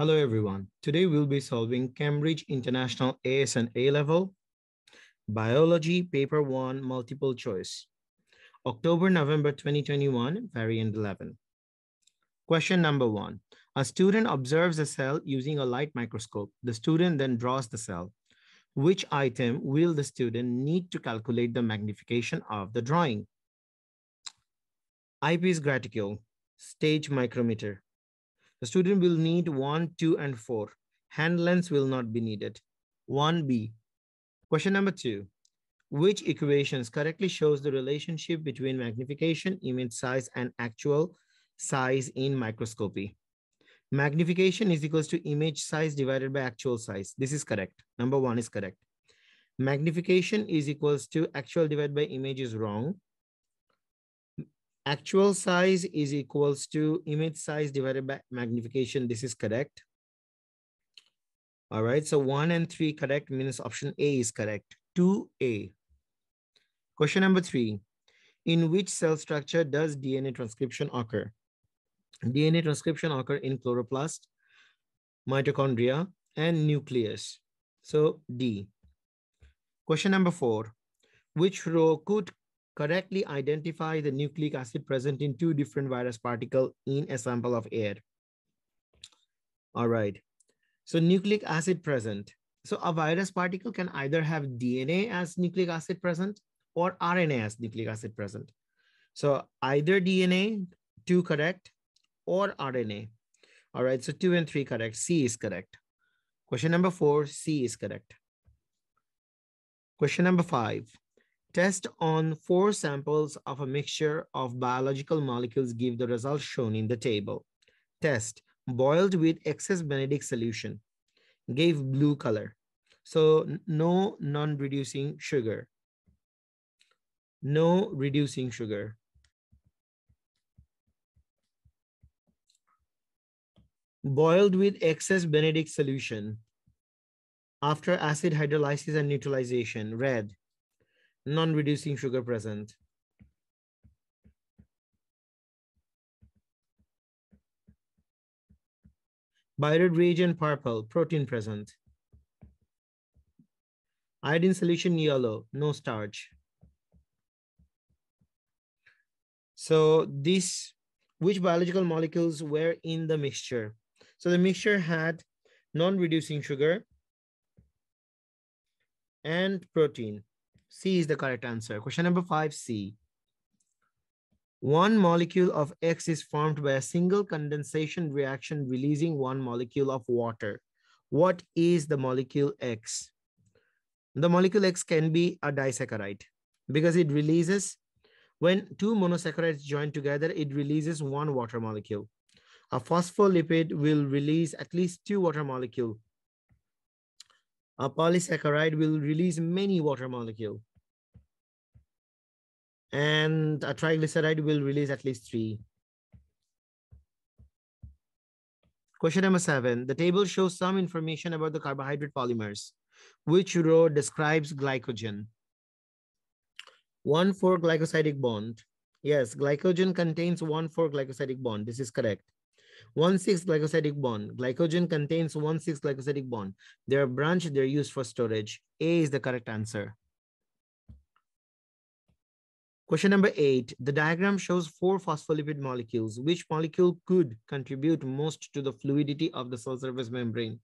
Hello everyone. Today we'll be solving Cambridge International AS and A Level Biology Paper 1 Multiple Choice, October-November 2021, Variant 11. Question number 1. A student observes a cell using a light microscope. The student then draws the cell. Which item will the student need to calculate the magnification of the drawing? Eyepiece graticule, stage micrometer. The student will need 1, 2, and 4. Hand lens will not be needed. 1B. Question number 2. Which equations correctly shows the relationship between magnification, image size, and actual size in microscopy? Magnification is equals to image size divided by actual size. This is correct. Number 1 is correct. Magnification is equals to actual divided by image is wrong. Actual size is equals to image size divided by magnification. This is correct. All right, so 1 and 3 correct means option A is correct. 2A. Question number 3. In which cell structure does DNA transcription occur? DNA transcription occurs in chloroplast, mitochondria, and nucleus. So D. Question number 4. Which row could correctly identify the nucleic acid present in 2 different virus particles in a sample of air? All right. So nucleic acid present. So a virus particle can either have DNA as nucleic acid present or RNA as nucleic acid present. So either DNA, 2 correct, or RNA. All right. So 2 and 3 correct. C is correct. Question number 4, C is correct. Question number 5. Test on 4 samples of a mixture of biological molecules. Give the results shown in the table. Test. Boiled with excess Benedict solution. Gave blue color. So no non-reducing sugar. No reducing sugar. Boiled with excess Benedict solution. After acid hydrolysis and neutralization. Red. Non-reducing sugar present. Biuret reagent purple, protein present. Iodine solution yellow, no starch. So this, which biological molecules were in the mixture? So the mixture had non-reducing sugar and protein. C is the correct answer. Question number 5, C. One molecule of X is formed by a single condensation reaction releasing one molecule of water. What is the molecule X? The molecule X can be a disaccharide because it releases, when 2 monosaccharides join together, it releases 1 water molecule. A phospholipid will release at least 2 water molecules. A polysaccharide will release many water molecules. And a triglyceride will release at least 3. Question number 7. The table shows some information about the carbohydrate polymers. Which row describes glycogen? 1,4 glycosidic bond. Yes, glycogen contains 1,4 glycosidic bond. This is correct. 1,6 glycosidic bond. Glycogen contains 1,6 glycosidic bond. They are branched, they're used for storage. A is the correct answer. Question number 8. The diagram shows 4 phospholipid molecules. Which molecule could contribute most to the fluidity of the cell surface membrane?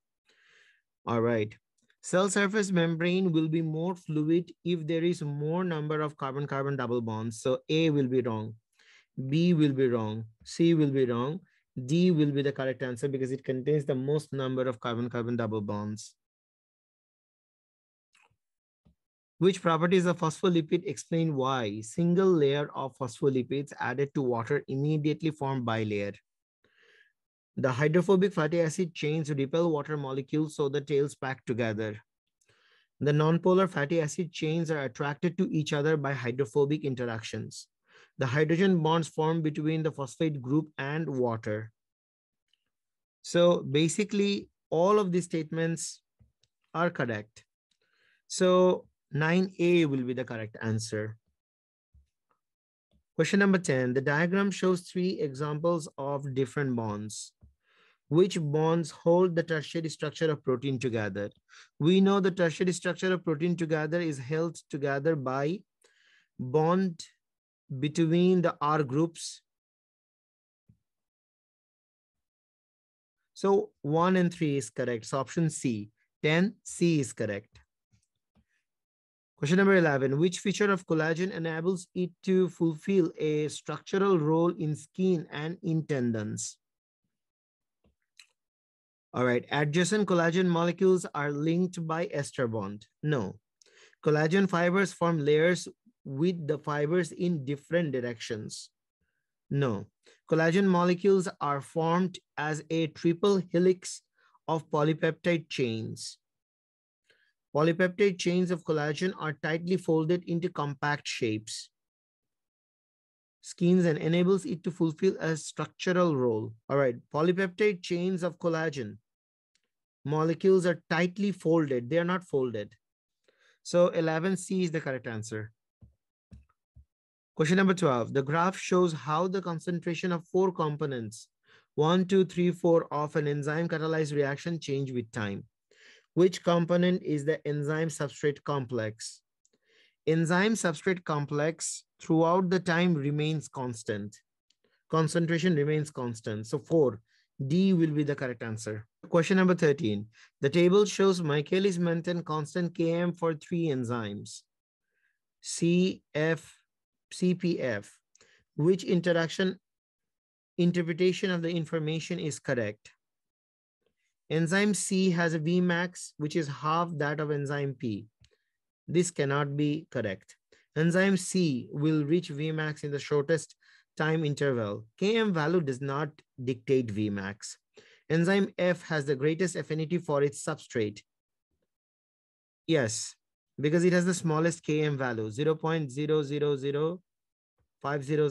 All right. Cell surface membrane will be more fluid if there is more number of carbon-carbon double bonds. So A will be wrong. B will be wrong. C will be wrong. D will be the correct answer because it contains the most number of carbon-carbon double bonds. Which properties of phospholipid explain why single layer of phospholipids added to water immediately form bilayer? The hydrophobic fatty acid chains repel water molecules, so the tails pack together. The nonpolar fatty acid chains are attracted to each other by hydrophobic interactions. The hydrogen bonds form between the phosphate group and water. So basically, all of these statements are correct. So 9A will be the correct answer. Question number 10. The diagram shows 3 examples of different bonds. which bonds hold the tertiary structure of protein together. We know the tertiary structure of protein together is held together by bond between the R groups. So 1 and 3 is correct. So option C, 10, C is correct. Question number 11, which feature of collagen enables it to fulfill a structural role in skin and in tendons? All right, adjacent collagen molecules are linked by ester bond. No, collagen fibers form layers with the fibers in different directions. No, collagen molecules are formed as a triple helix of polypeptide chains. Polypeptide chains of collagen are tightly folded into compact shapes. Skins and enables it to fulfill a structural role. All right, polypeptide chains of collagen molecules are tightly folded. They are not folded. So 11C is the correct answer. Question number 12, the graph shows how the concentration of 4 components, 1, 2, 3, 4 of an enzyme catalyzed reaction change with time. Which component is the enzyme substrate complex? Enzyme substrate complex throughout the time remains constant. Concentration remains constant. So 4, D will be the correct answer. Question number 13, the table shows Michaelis-Menten constant Km for 3 enzymes, C, F, CPF, which interpretation of the information is correct? Enzyme C has a Vmax, which is half that of enzyme P. This cannot be correct. Enzyme C will reach Vmax in the shortest time interval. Km value does not dictate Vmax. Enzyme F has the greatest affinity for its substrate. Yes, because it has the smallest Km value, 0.00050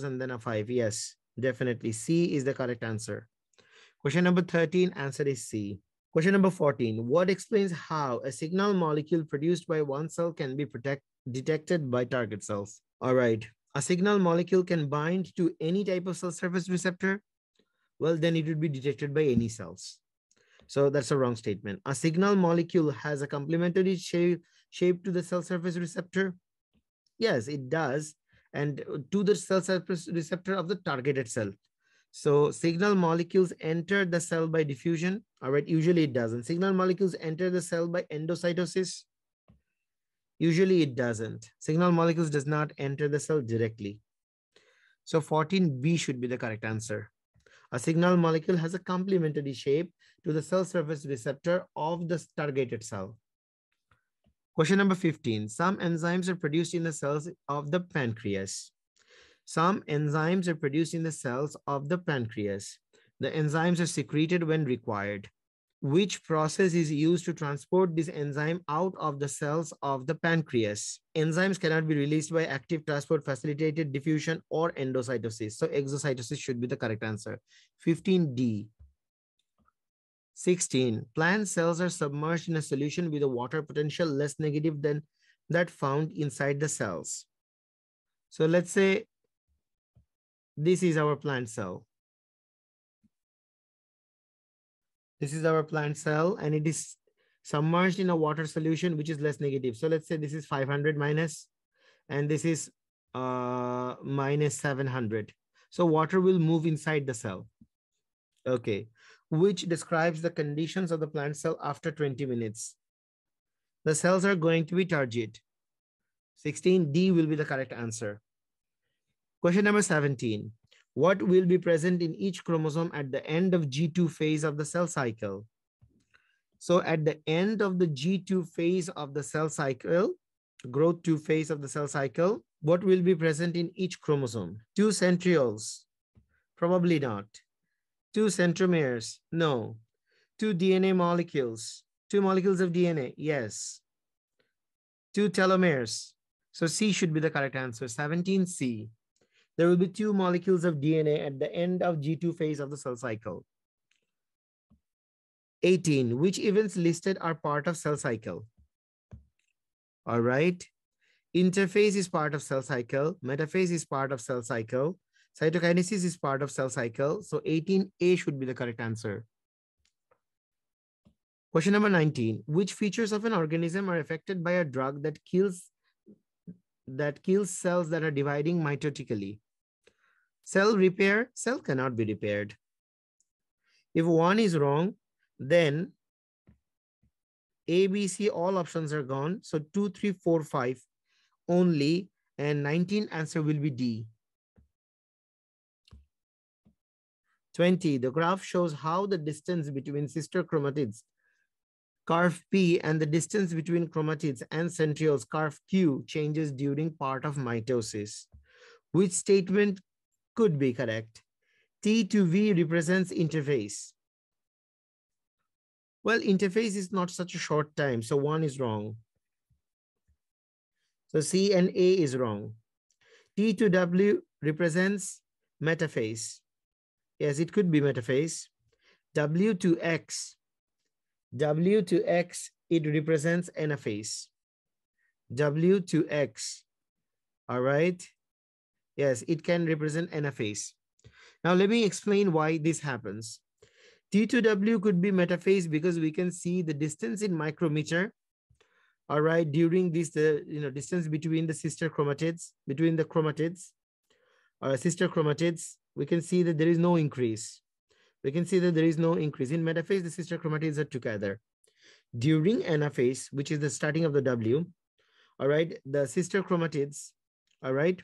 and then a 5. Yes, definitely. C is the correct answer. Question number 13, answer is C. Question number 14, what explains how a signal molecule produced by one cell can be detected by target cells? All right, a signal molecule can bind to any type of cell surface receptor. Well, then it would be detected by any cells. So that's a wrong statement. A signal molecule has a complementary shape to the cell surface receptor. Yes, it does. And to the cell surface receptor of the targeted cell. So signal molecules enter the cell by diffusion. All right, usually it doesn't. Signal molecules enter the cell by endocytosis. Usually it doesn't. Signal molecules does not enter the cell directly. So 14B should be the correct answer. A signal molecule has a complementary shape to the cell surface receptor of the targeted cell. Question number 15. Some enzymes are produced in the cells of the pancreas. Some enzymes are produced in the cells of the pancreas. The enzymes are secreted when required. Which process is used to transport this enzyme out of the cells of the pancreas? Enzymes cannot be released by active transport, facilitated diffusion, or endocytosis. So exocytosis should be the correct answer. 15D. 16. Plant cells are submerged in a solution with a water potential less negative than that found inside the cells. So let's say this is our plant cell. This is our plant cell and it is submerged in a water solution which is less negative. So let's say this is 500 minus and this is minus 700. So water will move inside the cell. Okay, which describes the conditions of the plant cell after 20 minutes. The cells are going to be turgid. 16D will be the correct answer. Question number 17. What will be present in each chromosome at the end of G2 phase of the cell cycle? So at the end of the G2 phase of the cell cycle, growth 2 phase of the cell cycle, what will be present in each chromosome? 2 centrioles? Probably not. 2 centromeres? No. 2 DNA molecules? 2 molecules of DNA? Yes. 2 telomeres? So C should be the correct answer, 17C. There will be 2 molecules of DNA at the end of G2 phase of the cell cycle. 18, which events listed are part of cell cycle? All right. Interphase is part of cell cycle. Metaphase is part of cell cycle. Cytokinesis is part of cell cycle. So 18A should be the correct answer. Question number 19, which features of an organism are affected by a drug that kills cells that are dividing mitotically? Cell repair, cell cannot be repaired. If one is wrong, then A, B, C, all options are gone. So 2, 3, 4, 5 only, and 19 answer will be D. 20, the graph shows how the distance between sister chromatids, curve P, and the distance between chromatids and centrioles, curve Q, changes during part of mitosis. Which statement could be correct? T to V represents interface. Well, interface is not such a short time, so one is wrong. So C and A is wrong. T to W represents metaphase. Yes, it could be metaphase. W to X, it represents anaphase. W to X, all right? Yes, it can represent anaphase. Now let me explain why this happens. T to W could be metaphase because we can see the distance in micrometer, all right, during this, distance between the sister chromatids, we can see that there is no increase. In metaphase, the sister chromatids are together. During anaphase, which is the starting of the W, all right, the sister chromatids, all right,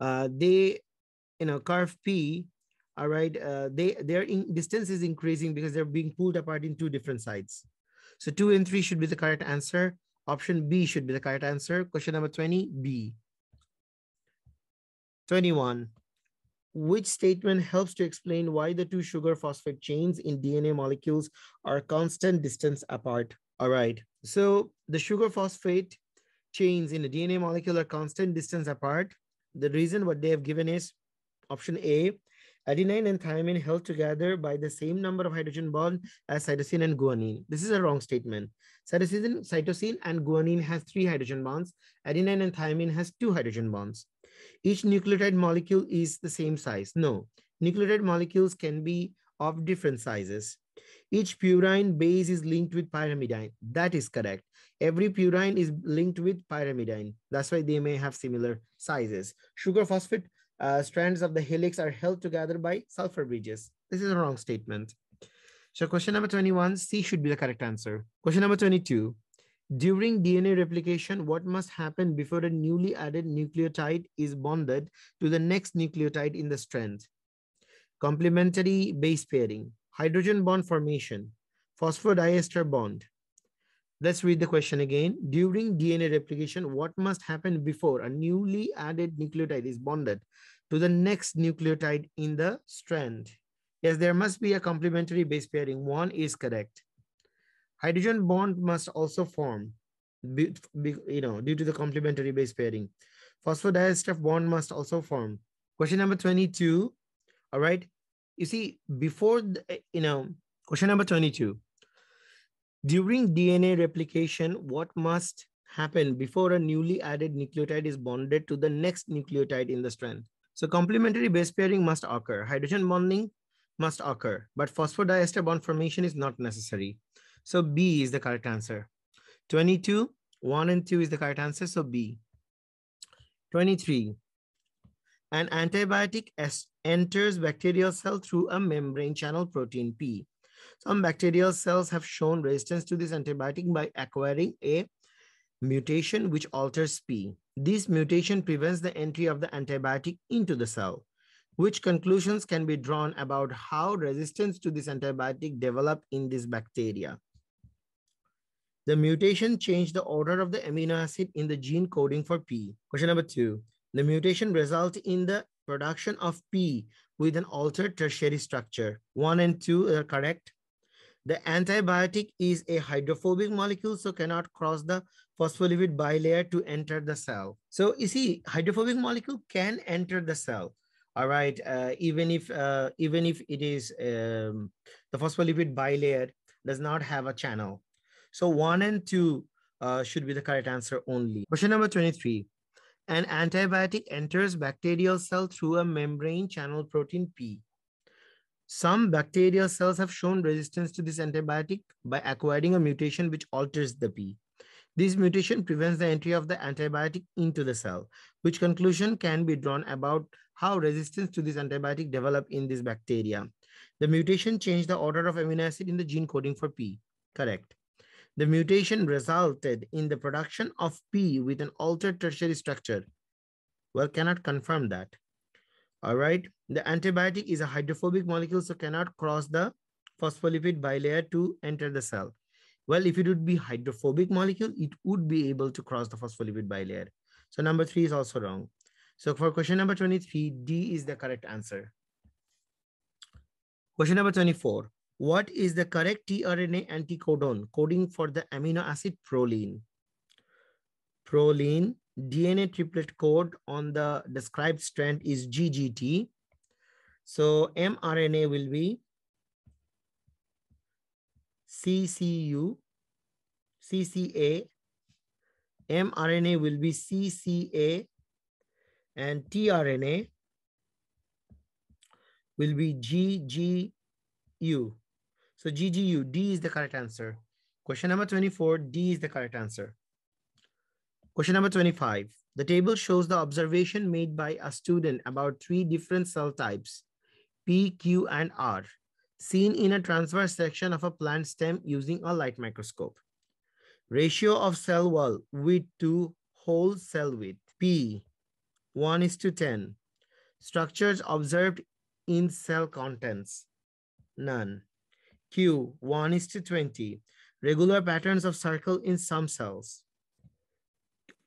curve P, all right, their distance is increasing because they're being pulled apart in two different sides. So 2 and 3 should be the correct answer. Option B should be the correct answer. Question number 20, B. 21. Which statement helps to explain why the two sugar phosphate chains in DNA molecules are constant distance apart? All right. So the sugar phosphate chains in the DNA molecule are constant distance apart. The reason what they have given is option A, adenine and thymine held together by the same number of hydrogen bonds as cytosine and guanine. This is a wrong statement. Cytosine and guanine has 3 hydrogen bonds. Adenine and thymine has 2 hydrogen bonds. Each nucleotide molecule is the same size. No, nucleotide molecules can be of different sizes. Each purine base is linked with pyrimidine. That is correct. Every purine is linked with pyrimidine. That's why they may have similar sizes. Sugar phosphate strands of the helix are held together by sulfur bridges. This is a wrong statement. So question number 21, C should be the correct answer. Question number 22. During DNA replication, what must happen before a newly added nucleotide is bonded to the next nucleotide in the strand? Complementary base pairing, hydrogen bond formation, phosphodiester bond. Let's read the question again. During DNA replication, what must happen before a newly added nucleotide is bonded to the next nucleotide in the strand? Yes, there must be a complementary base pairing. One is correct. Hydrogen bond must also form, due to the complementary base pairing. Phosphodiester bond must also form. Question number 22, all right? You see, question number 22. During DNA replication, what must happen before a newly added nucleotide is bonded to the next nucleotide in the strand? So complementary base pairing must occur. Hydrogen bonding must occur, but phosphodiester bond formation is not necessary. So B is the correct answer. 22, 1 and 2 is the correct answer, so B. 23, an antibiotic enters bacterial cell through a membrane channel protein P. Some bacterial cells have shown resistance to this antibiotic by acquiring a mutation which alters P. This mutation prevents the entry of the antibiotic into the cell. Which conclusions can be drawn about how resistance to this antibiotic developed in this bacteria? The mutation changed the order of the amino acid in the gene coding for P. Question number 2. The mutation resulted in the production of P with an altered tertiary structure. 1 and 2 are correct. The antibiotic is a hydrophobic molecule, so cannot cross the phospholipid bilayer to enter the cell. So you see, hydrophobic molecule can enter the cell. All right, even if it is the phospholipid bilayer does not have a channel. So 1 and 2 should be the correct answer only. Question number 23. An antibiotic enters bacterial cell through a membrane channel protein P. Some bacterial cells have shown resistance to this antibiotic by acquiring a mutation which alters the P. This mutation prevents the entry of the antibiotic into the cell, which conclusion can be drawn about how resistance to this antibiotic developed in this bacteria. The mutation changed the order of amino acid in the gene coding for P. Correct. The mutation resulted in the production of P with an altered tertiary structure. Well, cannot confirm that. All right. The antibiotic is a hydrophobic molecule, so cannot cross the phospholipid bilayer to enter the cell. Well, if it would be hydrophobic molecule, it would be able to cross the phospholipid bilayer. So number 3 is also wrong. So for question number 23, D is the correct answer. Question number 24. What is the correct tRNA anticodon coding for the amino acid proline? Proline DNA triplet code on the described strand is GGT. So mRNA will be CCU, CCA. mRNA will be CCA, and tRNA will be GGU. So GGU, D is the correct answer. Question number 24, D is the correct answer. Question number 25. The table shows the observation made by a student about 3 different cell types, P, Q, and R, seen in a transverse section of a plant stem using a light microscope. Ratio of cell wall width to whole cell width, P, 1:10. Structures observed in cell contents, none. Q, 1:20. Regular patterns of circle in some cells.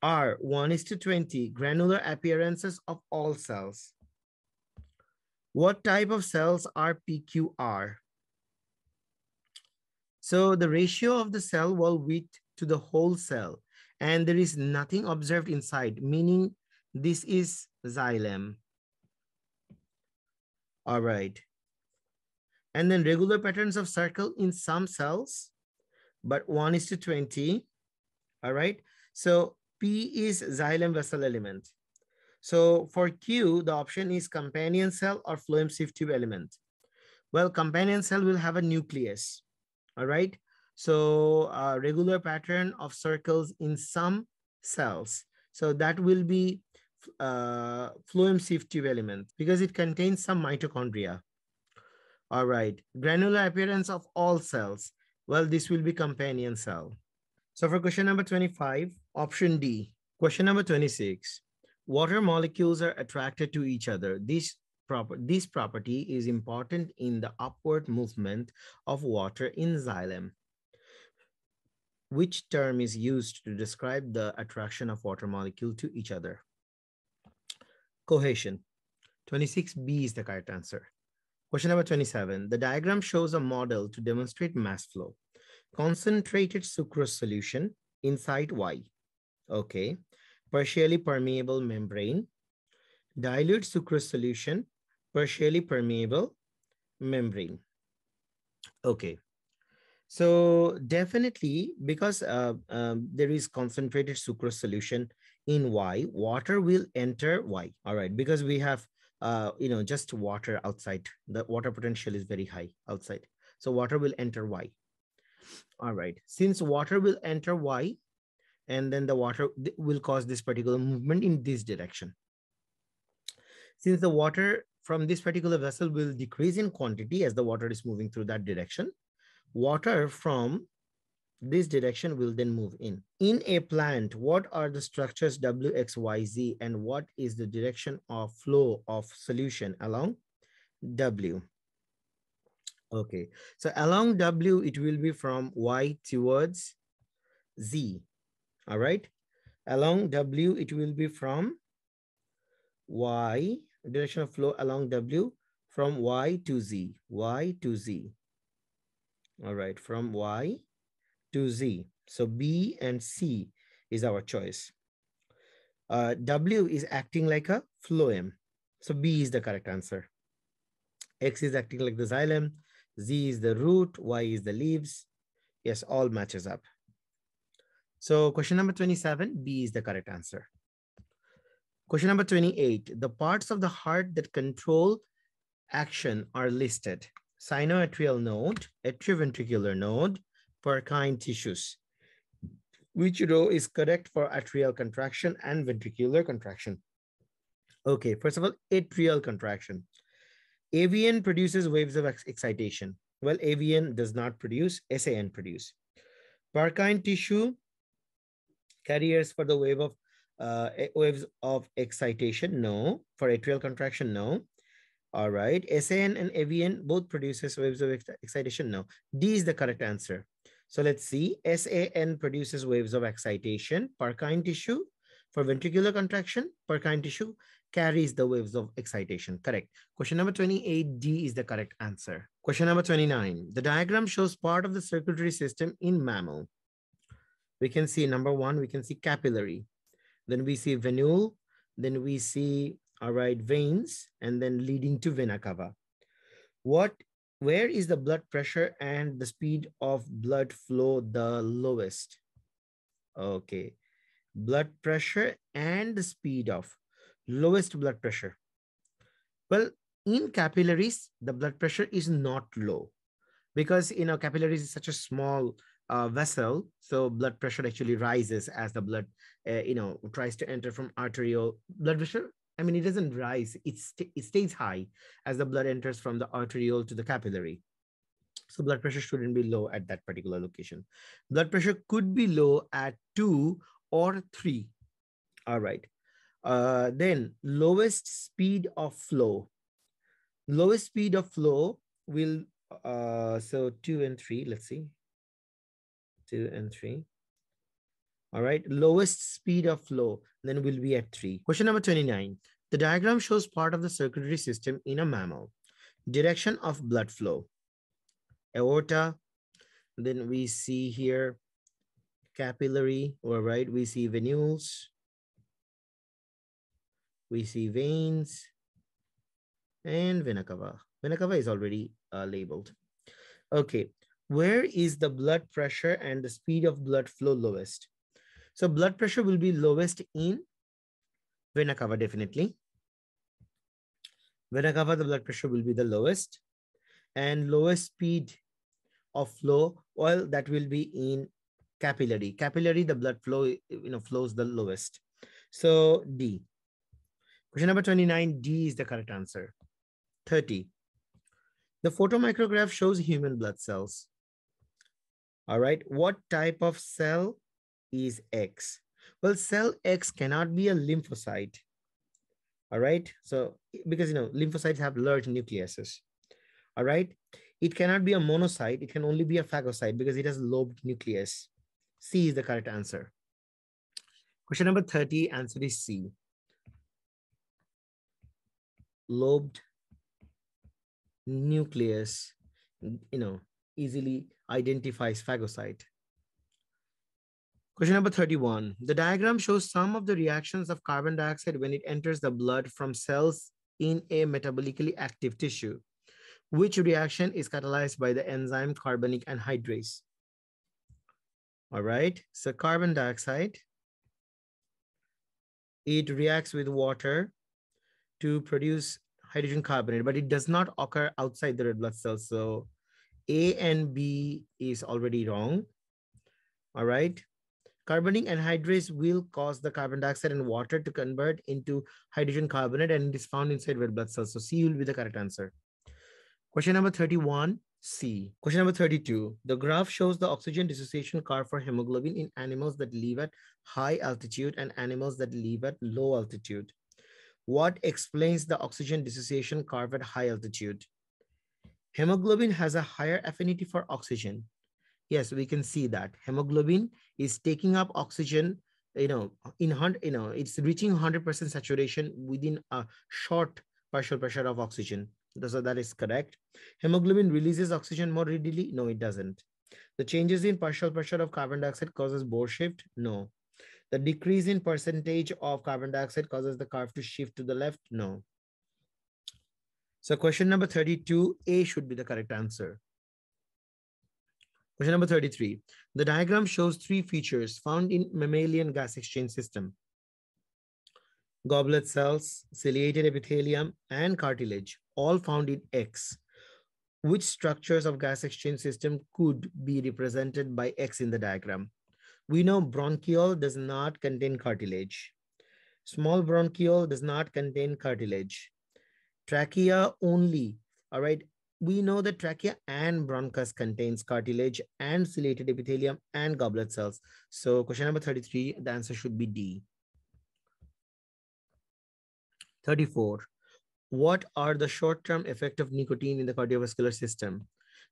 R, 1:20. Granular appearances of all cells. What type of cells are PQR? So the ratio of the cell wall width to the whole cell, and there is nothing observed inside, meaning this is xylem. All right. And then regular patterns of circle in some cells, but 1:20. All right. So P is xylem vessel element. So for Q, the option is companion cell or phloem sieve tube element. Well, companion cell will have a nucleus. All right. So regular pattern of circles in some cells. So that will be phloem sieve tube element because it contains some mitochondria. All right. Granular appearance of all cells. Well, this will be companion cell. So for question number 25, option D. Question number 26. Water molecules are attracted to each other. This property is important in the upward movement of water in xylem. Which term is used to describe the attraction of water molecule to each other? Cohesion. 26B is the correct answer. Question number 27. The diagram shows a model to demonstrate mass flow. Concentrated sucrose solution inside Y. Okay. Partially permeable membrane, dilute sucrose solution, partially permeable membrane. Okay, so definitely because there is concentrated sucrose solution in Y, water will enter Y. All right, because we have just water outside. The water potential is very high outside, so water will enter Y. All right, since water will enter Y, and then the water will cause this particular movement in this direction. Since the water from this particular vessel will decrease in quantity as the water is moving through that direction, water from this direction will then move in. In a plant, what are the structures W, X, Y, Z, and what is the direction of flow of solution along W? Okay, so along W, it will be from Y towards Z. All right, along W, it will be from Y, direction of flow along W, from Y to Z, Y to Z. All right, from Y to Z. So B and C is our choice. W is acting like a phloem. So B is the correct answer. X is acting like the xylem. Z is the root. Y is the leaves. Yes, all matches up. So question number 27, B is the correct answer. Question number 28, the parts of the heart that control action are listed: sinoatrial node, atrioventricular node, Purkinje tissues. Which row is correct for atrial contraction and ventricular contraction? Okay, first of all, atrial contraction. AVN produces waves of excitation. Well, AVN does not produce, SAN produce. Purkinje tissue carriers for the wave of waves of excitation, no. For atrial contraction, no. All right, SAN and AVN both produces waves of excitation, no. D is the correct answer. So let's see, SAN produces waves of excitation. Purkinje tissue for ventricular contraction, Purkinje tissue carries the waves of excitation, correct. Question number 28, D is the correct answer. Question number 29, the diagram shows part of the circulatory system in mammal. We can see number one, we can see capillary. Then we see venule, then we see, all right, veins, and then leading to vena cava. Where is the blood pressure and the speed of blood flow the lowest? Okay, blood pressure and the speed of lowest blood pressure. Well, in capillaries, the blood pressure is not low because, you know, capillaries is such a small vessel, so blood pressure actually rises as the blood, you know, tries to enter from arterial blood pressure. I mean, it doesn't rise, it stays high as the blood enters from the arteriole to the capillary. So blood pressure shouldn't be low at that particular location. Blood pressure could be low at 2 or 3. All right. Then lowest speed of flow. Lowest speed of flow will, so 2 and 3, let's see. 2 and 3. All right, lowest speed of flow, then we'll be at 3. Question number 29. The diagram shows part of the circulatory system in a mammal. Direction of blood flow. Aorta, then we see here capillary, all right, we see venules, we see veins, and vena cava. Vena cava is already labeled. Okay, where is the blood pressure and the speed of blood flow lowest? So blood pressure will be lowest in vena cava, definitely. Vena cava, the blood pressure will be the lowest. And lowest speed of flow, well, that will be in capillary. Capillary, the blood flow, you know, flows the lowest. So D. Question number 29, D is the correct answer. 30. The photomicrograph shows human blood cells. All right, what type of cell is X? Well, cell X cannot be a lymphocyte. All right, so because, you know, lymphocytes have large nucleuses. All right, it cannot be a monocyte. It can only be a phagocyte because it has lobed nucleus. C is the correct answer. Question number 30, answer is C. Lobed nucleus, you know, easily identifies phagocyte. Question number 31. The diagram shows some of the reactions of carbon dioxide when it enters the blood from cells in a metabolically active tissue. Which reaction is catalyzed by the enzyme carbonic anhydrase? All right, so carbon dioxide, it reacts with water to produce hydrogen carbonate, but it does not occur outside the red blood cell. So A and B is already wrong. All right. Carbonic anhydrase will cause the carbon dioxide and water to convert into hydrogen carbonate, and it is found inside red blood cells. So C will be the correct answer. Question number 31, C. Question number 32. The graph shows the oxygen dissociation curve for hemoglobin in animals that live at high altitude and animals that live at low altitude. What explains the oxygen dissociation curve at high altitude? Hemoglobin has a higher affinity for oxygen. Yes, we can see that. Hemoglobin is taking up oxygen, you know, it's reaching 100% saturation within a short partial pressure of oxygen. So that is correct. Hemoglobin releases oxygen more readily? No, it doesn't. The changes in partial pressure of carbon dioxide causes Bohr shift? No. The decrease in percentage of carbon dioxide causes the curve to shift to the left? No. So question number 32, A should be the correct answer. Question number 33. The diagram shows 3 features found in mammalian gas exchange system. goblet cells, ciliated epithelium, and cartilage, all found in X. Which structures of gas exchange system could be represented by X in the diagram? We know bronchiole does not contain cartilage. Small bronchiole does not contain cartilage. Trachea only, all right? We know that trachea and bronchus contains cartilage and ciliated epithelium and goblet cells. So question number 33, the answer should be D. 34, what are the short-term effects of nicotine in the cardiovascular system?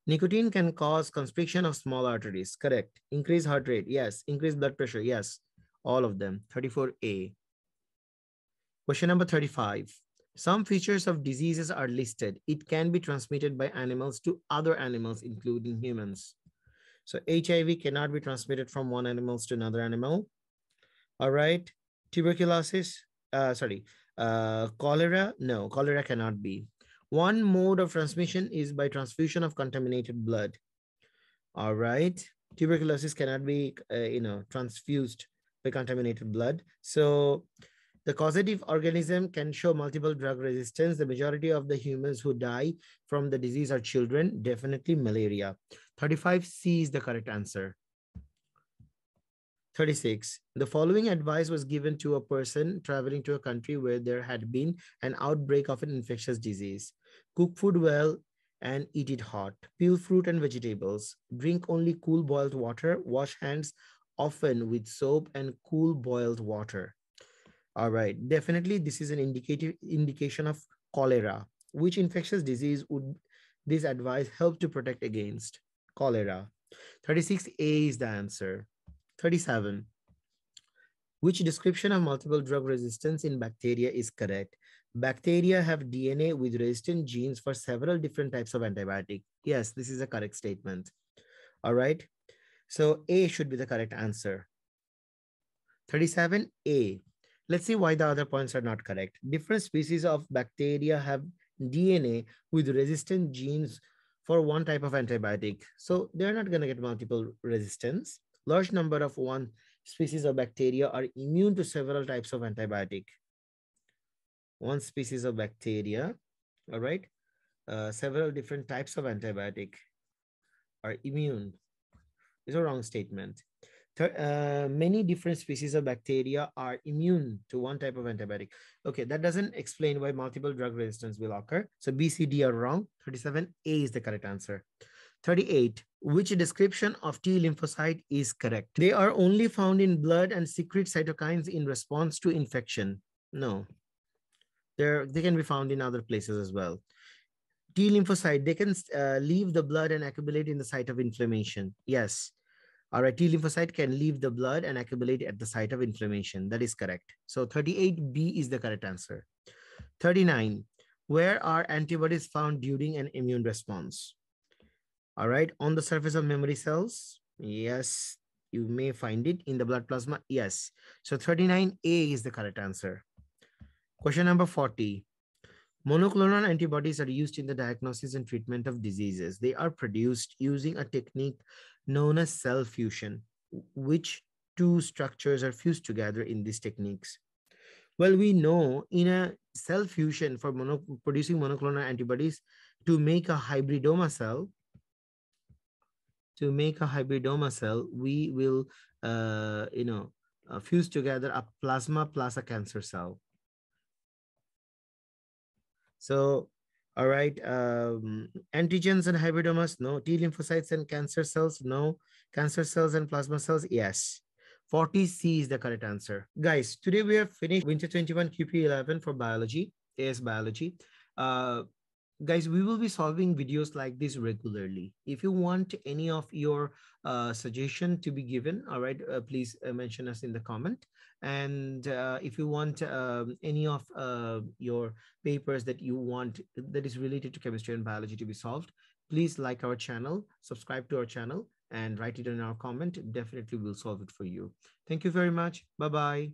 Nicotine can cause constriction of small arteries, correct. Increase heart rate, yes. Increase blood pressure, yes. All of them, 34A. Question number 35. Some features of diseases are listed. It can be transmitted by animals to other animals, including humans. So HIV cannot be transmitted from one animal to another animal. All right. Tuberculosis, cholera, no, cholera cannot be. One mode of transmission is by transfusion of contaminated blood. All right. Tuberculosis cannot be, transfused by contaminated blood. So the causative organism can show multiple drug resistance. The majority of the humans who die from the disease are children, definitely malaria. 35C is the correct answer. 36, the following advice was given to a person traveling to a country where there had been an outbreak of an infectious disease. Cook food well and eat it hot. Peel fruit and vegetables. Drink only cool boiled water. Wash hands often with soap and cool boiled water. All right, definitely this is an indication of cholera. Which infectious disease would this advice help to protect against? Cholera. 36A is the answer. 37, which description of multiple drug resistance in bacteria is correct? Bacteria have DNA with resistant genes for several different types of antibiotic. Yes, this is a correct statement. All right, so A should be the correct answer. 37A. Let's see why the other points are not correct. Different species of bacteria have DNA with resistant genes for one type of antibiotic. So they're not going to get multiple resistance. Large number of one species of bacteria are immune to several types of antibiotic. One species of bacteria, all right, several different types of antibiotic are immune. It's a wrong statement. Many different species of bacteria are immune to one type of antibiotic. Okay, that doesn't explain why multiple drug resistance will occur. So B, C, D are wrong. 37A is the correct answer. 38, which description of T lymphocyte is correct? They are only found in blood and secrete cytokines in response to infection. No, they can be found in other places as well. T lymphocyte, they can leave the blood and accumulate in the site of inflammation. Yes. All right, T lymphocyte can leave the blood and accumulate at the site of inflammation. That is correct. So 38B is the correct answer. 39, where are antibodies found during an immune response? All right, on the surface of memory cells, yes. You may find it in the blood plasma, yes. So 39A is the correct answer. Question number 40. Monoclonal antibodies are used in the diagnosis and treatment of diseases. They are produced using a technique known as cell fusion. Which two structures are fused together in these techniques? Well, we know in a cell fusion for producing monoclonal antibodies to make a hybridoma cell, we will, fuse together a plasma plus a cancer cell. So, all right, antigens and hybridomas, no. T lymphocytes and cancer cells, no. Cancer cells and plasma cells, yes. 40C is the correct answer. Guys, today we have finished Winter 21 QP11 for biology, AS biology. Guys, we will be solving videos like this regularly. If you want any of your suggestion to be given, all right, please mention us in the comment. And if you want any of your papers that you want that is related to chemistry and biology to be solved, please like our channel, subscribe to our channel, and write it in our comment. Definitely we'll solve it for you. Thank you very much. Bye-bye.